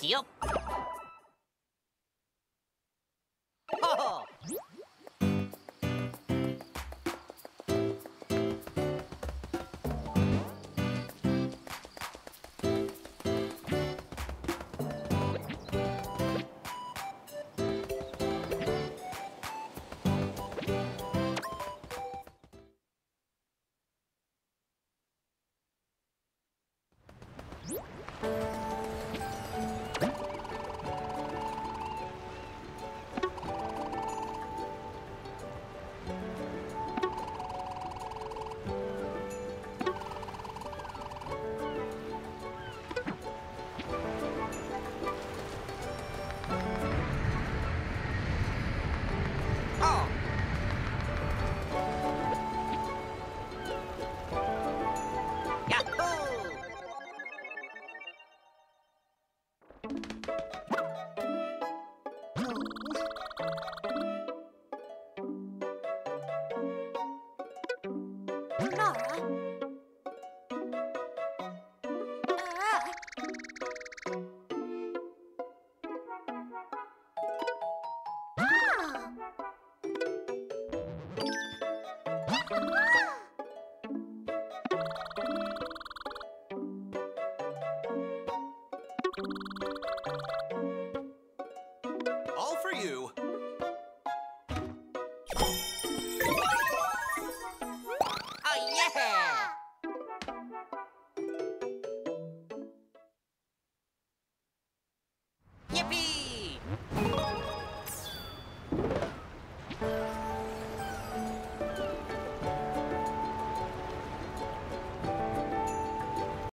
Yep. Oh. All for you.